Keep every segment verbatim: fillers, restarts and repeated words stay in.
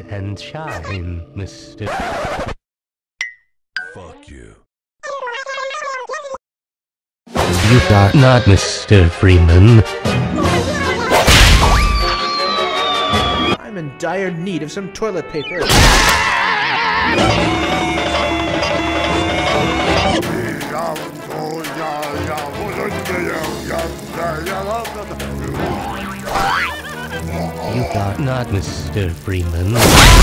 rise and shine, Mister Fuck you. You are not Mister Freeman. I'm in dire need of some toilet paper. You are not Mister Freeman. Incoming!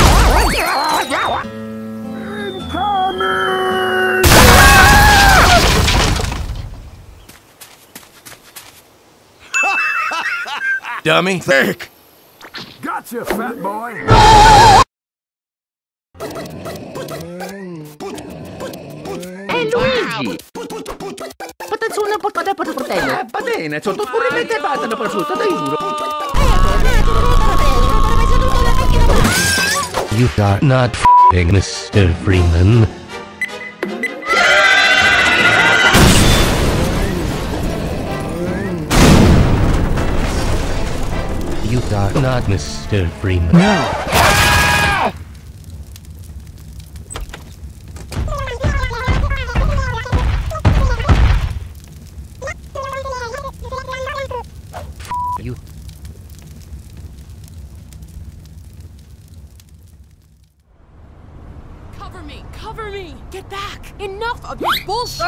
Dummy. Thick. Gotcha, fat boy. È Luigi. Patazzuna, patata, patatella. Patena, sotto currente e patata prosciutto, dai duro. You are not f***ing Mister Freeman. You are not Mister Freeman. No. You. Cover me! Cover me! Get back! Enough of this bullshit!